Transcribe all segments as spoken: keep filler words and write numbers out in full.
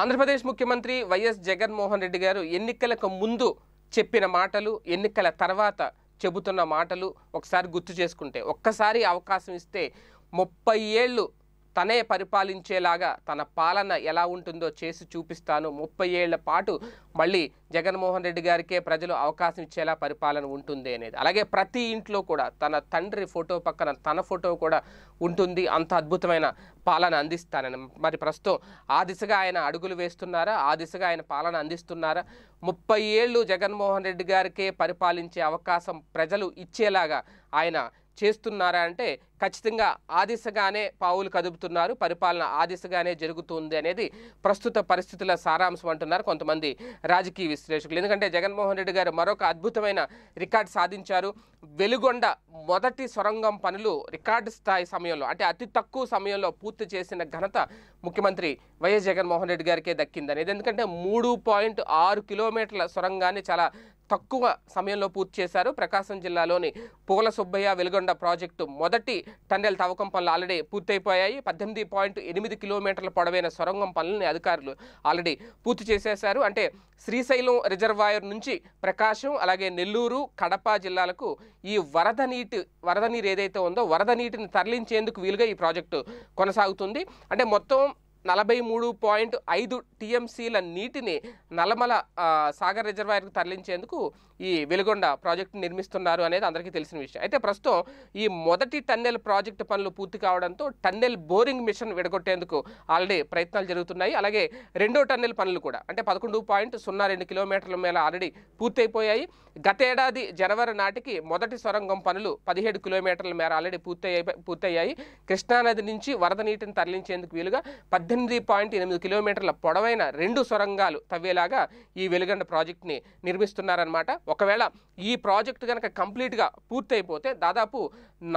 ఆంధ్రప్రదేశ్ ముఖ్యమంత్రి వైఎస్ జగన్ మోహన్ రెడ్డి గారు ఎన్నికలకు ముందు చెప్పిన మాటలు ఎన్నికల తర్వాత చెబుతున్న మాటలు ఒకసారి గుర్తు చేసుకుంటే, ఒక్కసారి అవకాశం ఇస్తే ముప్పై ఏళ్ళు తనే పరిపాలించేలాగా తన పాలన ఎలా ఉంటుందో చేసి చూపిస్తాను, ముప్పై ఏళ్ల పాటు మళ్ళీ జగన్మోహన్ రెడ్డి గారికే ప్రజలు అవకాశం ఇచ్చేలా పరిపాలన ఉంటుంది అనేది. అలాగే ప్రతి ఇంట్లో కూడా తన తండ్రి ఫోటో పక్కన తన ఫోటో కూడా ఉంటుంది, అంత అద్భుతమైన పాలన అందిస్తానని. మరి ప్రస్తుతం ఆ దిశగా ఆయన అడుగులు వేస్తున్నారా, ఆ దిశగా ఆయన పాలన అందిస్తున్నారా? ముప్పై ఏళ్ళు జగన్మోహన్ రెడ్డి గారికే పరిపాలించే అవకాశం ప్రజలు ఇచ్చేలాగా ఆయన చేస్తున్నారా అంటే ఖచ్చితంగా ఆ దిశగానే పావులు కదుపుతున్నారు, పరిపాలన ఆ దిశగానే జరుగుతుంది అనేది ప్రస్తుత పరిస్థితుల సారాంశం అంటున్నారు కొంతమంది రాజకీయ విశ్లేషకులు. ఎందుకంటే జగన్మోహన్ రెడ్డి గారు మరొక అద్భుతమైన రికార్డు సాధించారు. వెలుగొండ మొదటి సొరంగం పనులు రికార్డు స్థాయి సమయంలో, అంటే అతి తక్కువ సమయంలో పూర్తి చేసిన ఘనత ముఖ్యమంత్రి వైఎస్ జగన్మోహన్ రెడ్డి గారికే దక్కింది అనేది. ఎందుకంటే మూడు పాయింట్ ఆరు కిలోమీటర్ల సొరంగాన్ని చాలా తక్కువ సమయంలో పూర్తి చేశారు. ప్రకాశం జిల్లాలోని పూల సుబ్బయ్య వెలుగొండ ప్రాజెక్టు మొదటి టన్నెల్ తవ్వకం పనులు ఆల్రెడీ పూర్తయిపోయాయి. పద్దెనిమిది పాయింట్ ఎనిమిది కిలోమీటర్ల పొడవైన సొరంగం పనులని అధికారులు ఆల్రెడీ పూర్తి చేసేశారు. అంటే శ్రీశైలం రిజర్వాయర్ నుంచి ప్రకాశం, అలాగే నెల్లూరు, కడప జిల్లాలకు ఈ వరద నీటి వరద నీరు ఏదైతే ఉందో వరద నీటిని తరలించేందుకు వీలుగా ఈ ప్రాజెక్టు కొనసాగుతుంది. అంటే మొత్తం నలభై మూడు పాయింట్ ఐదు టీఎంసీల నీటిని నల్లమల సాగర్ రిజర్వాయర్కు తరలించేందుకు ఈ వెలుగొండ ప్రాజెక్టు నిర్మిస్తున్నారు అనేది అందరికీ తెలిసిన విషయం. అయితే ప్రస్తుతం ఈ మొదటి టన్నెల్ ప్రాజెక్టు పనులు పూర్తి కావడంతో టన్నెల్ బోరింగ్ మిషన్ విడగొట్టేందుకు ఆల్రెడీ ప్రయత్నాలు జరుగుతున్నాయి. అలాగే రెండో టన్నెల్ పనులు కూడా, అంటే పదకొండు పాయింట్ సున్నా రెండు కిలోమీటర్ల మేర ఆల్రెడీ పూర్తయిపోయాయి. గతేడాది జనవరి నాటికి మొదటి సొరంగం పనులు పదిహేడు కిలోమీటర్ల మేర ఆల్రెడీ పూర్తయి పూర్తయ్యాయి కృష్ణానది నుంచి వరద నీటిని తరలించేందుకు వీలుగా పద్దెనిమిది పాయింట్ ఎనిమిది కిలోమీటర్ల పొడవైన రెండు సొరంగాలు తవ్వేలాగా ఈ వెలుగొండ ప్రాజెక్టుని నిర్మిస్తున్నారన్నమాట. ఒకవేళ ఈ ప్రాజెక్టు కనుక కంప్లీట్గా పూర్తయిపోతే దాదాపు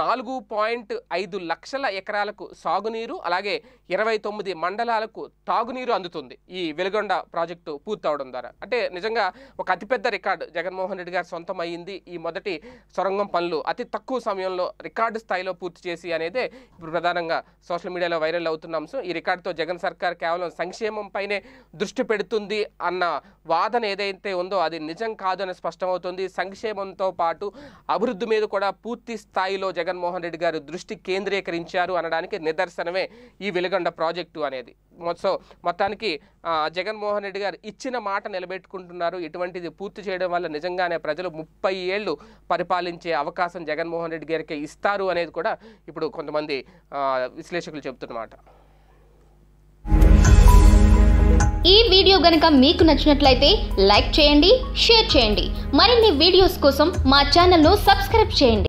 నాలుగు పాయింట్ ఐదు లక్షల ఎకరాలకు సాగునీరు, అలాగే ఇరవై తొమ్మిది మండలాలకు తాగునీరు అందుతుంది ఈ వెలుగొండ ప్రాజెక్టు పూర్తవడం ద్వారా. అంటే నిజంగా ఒక అతిపెద్ద రికార్డు జగన్మోహన్ రెడ్డి గారు సొంతం అయ్యింది. ఈ మొదటి సొరంగం పనులు అతి తక్కువ సమయంలో రికార్డు స్థాయిలో పూర్తి చేసి అనేదే ఇప్పుడు ప్రధానంగా సోషల్ మీడియాలో వైరల్ అవుతున్న అంశం. ఈ రికార్డుతో జగన్ సర్కార్ కేవలం సంక్షేమంపైనే దృష్టి పెడుతుంది అన్న వాదన ఏదైతే ఉందో అది నిజం కాదు అని స్పష్టమవుతుంది. సంక్షేమంతో పాటు అభివృద్ధి మీద కూడా పూర్తి స్థాయిలో జగన్మోహన్ రెడ్డి గారు దృష్టి కేంద్రీకరించారు అనడానికి నిదర్శనమే ఈ వెలుగొండ ప్రాజెక్టు అనేది. సో మొత్తానికి జగన్మోహన్ రెడ్డి గారు ఇచ్చిన మాట నిలబెట్టుకుంటున్నారు. ఇటువంటిది పూర్తి చేయడం వల్ల నిజంగానే ప్రజలు ముప్పై ఏళ్ళు పరిపాలించే అవకాశం జగన్మోహన్ రెడ్డి గారికి ఇస్తారు అనేది కూడా ఇప్పుడు కొంతమంది విశ్లేషకులు చెబుతున్నమాట. ఈ వీడియో గనుక మీకు నచ్చినట్లయితే లైక్ చేయండి, షేర్ చేయండి. మరిన్ని వీడియోస్ కోసం మా ఛానల్ను సబ్స్క్రైబ్ చేయండి.